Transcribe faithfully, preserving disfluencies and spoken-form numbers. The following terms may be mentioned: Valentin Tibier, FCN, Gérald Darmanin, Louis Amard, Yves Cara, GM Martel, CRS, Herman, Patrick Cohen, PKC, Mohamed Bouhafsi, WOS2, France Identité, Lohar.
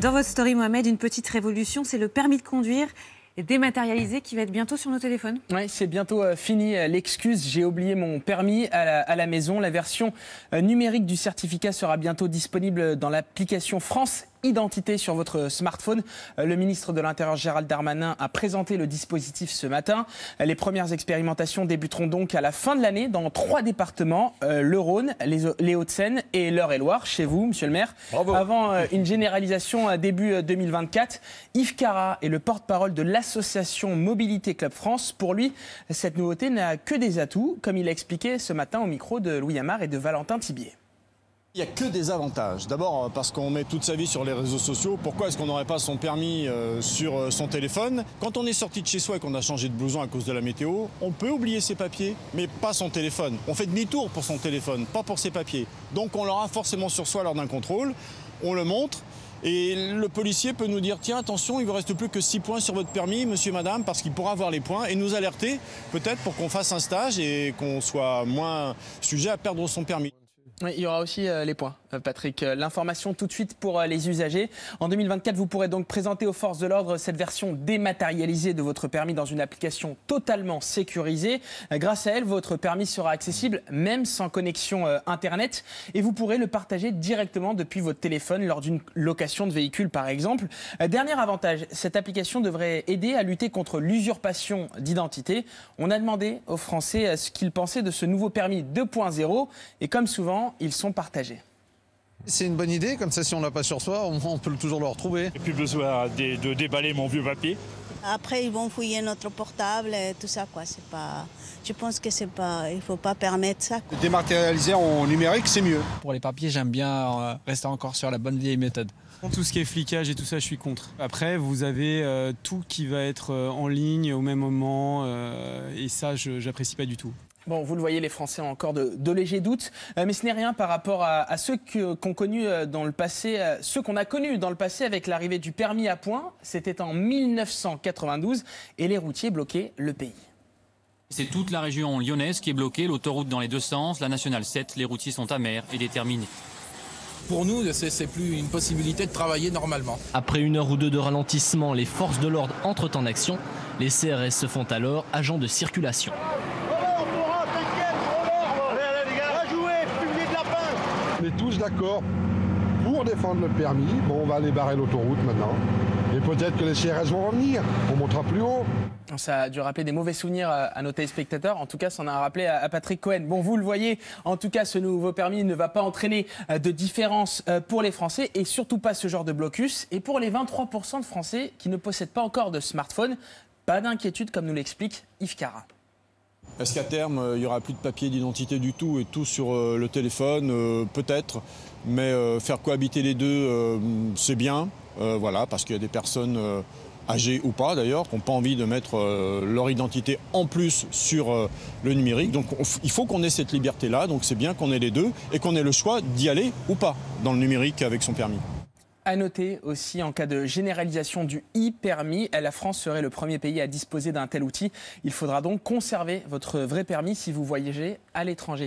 Dans votre story, Mohamed, une petite révolution, c'est le permis de conduire dématérialisé qui va être bientôt sur nos téléphones. Oui, c'est bientôt euh, fini euh, l'excuse, j'ai oublié mon permis à la, à la maison. La version euh, numérique du certificat sera bientôt disponible dans l'application France Identité sur votre smartphone. Le ministre de l'Intérieur Gérald Darmanin a présenté le dispositif ce matin. Les premières expérimentations débuteront donc à la fin de l'année dans trois départements, le Rhône, les Hauts-de-Seine et l'Eure-et-Loir, chez vous, monsieur le maire. Bravo. Avant une généralisation à début deux mille vingt-quatre, Yves Cara est le porte-parole de l'association Mobilité Club France. Pour lui, cette nouveauté n'a que des atouts, comme il a expliqué ce matin au micro de Louis Amard et de Valentin Tibier. Il n'y a que des avantages. D'abord parce qu'on met toute sa vie sur les réseaux sociaux. Pourquoi est-ce qu'on n'aurait pas son permis sur son téléphone? Quand on est sorti de chez soi et qu'on a changé de blouson à cause de la météo, on peut oublier ses papiers, mais pas son téléphone. On fait demi-tour pour son téléphone, pas pour ses papiers. Donc on l'aura forcément sur soi lors d'un contrôle, on le montre. Et le policier peut nous dire, tiens, attention, il ne vous reste plus que six points sur votre permis, monsieur, madame, parce qu'il pourra voir les points et nous alerter, peut-être pour qu'on fasse un stage et qu'on soit moins sujet à perdre son permis. Il y aura aussi les points, Patrick. L'information tout de suite pour les usagers. En deux mille vingt-quatre, vous pourrez donc présenter aux forces de l'ordre cette version dématérialisée de votre permis dans une application totalement sécurisée. Grâce à elle, votre permis sera accessible même sans connexion Internet et vous pourrez le partager directement depuis votre téléphone lors d'une location de véhicule, par exemple. Dernier avantage, cette application devrait aider à lutter contre l'usurpation d'identité. On a demandé aux Français ce qu'ils pensaient de ce nouveau permis deux point zéro et comme souvent, ils sont partagés. C'est une bonne idée, comme ça si on ne l'a pas sur soi, on peut toujours le retrouver. Et plus besoin de, de déballer mon vieux papier. Après, ils vont fouiller notre portable et tout ça, quoi. C'est pas... Je pense que c'est pas... Il faut pas permettre ça, quoi. Dématérialiser en numérique, c'est mieux. Pour les papiers, j'aime bien rester encore sur la bonne vieille méthode. Tout ce qui est flicage et tout ça, je suis contre. Après, vous avez euh, tout qui va être euh, en ligne au même moment, euh, et ça, je j'apprécie pas du tout. Bon, vous le voyez, les Français ont encore de, de légers doutes, euh, mais ce n'est rien par rapport à, à ceux que, qu'on connu dans le passé, euh, ceux qu'on a connus dans le passé avec l'arrivée du permis à points. C'était en mille neuf cent quatre-vingt-douze et les routiers bloquaient le pays. C'est toute la région lyonnaise qui est bloquée, l'autoroute dans les deux sens, la nationale sept, les routiers sont amers et déterminés. Pour nous, c'est plus une possibilité de travailler normalement. Après une heure ou deux de ralentissement, les forces de l'ordre entrent en action. Les C R S se font alors agents de circulation. On est tous d'accord pour défendre le permis. Bon, on va aller barrer l'autoroute maintenant. Et peut-être que les C R S vont revenir. On montera plus haut. Ça a dû rappeler des mauvais souvenirs à nos téléspectateurs. En tout cas, ça en a rappelé à Patrick Cohen. Bon, vous le voyez, en tout cas, ce nouveau permis ne va pas entraîner de différence pour les Français et surtout pas ce genre de blocus. Et pour les vingt-trois pour cent de Français qui ne possèdent pas encore de smartphone, pas d'inquiétude, comme nous l'explique Yves Cara. Est-ce qu'à terme, il n'y aura plus de papier d'identité du tout et tout sur le téléphone? Peut-être, mais faire cohabiter les deux, c'est bien. Voilà, parce qu'il y a des personnes... âgés ou pas d'ailleurs, qui n'ont pas envie de mettre euh, leur identité en plus sur euh, le numérique. Donc on, il faut qu'on ait cette liberté-là, donc c'est bien qu'on ait les deux et qu'on ait le choix d'y aller ou pas dans le numérique avec son permis. À noter aussi, en cas de généralisation du e-permis, la France serait le premier pays à disposer d'un tel outil. Il faudra donc conserver votre vrai permis si vous voyagez à l'étranger.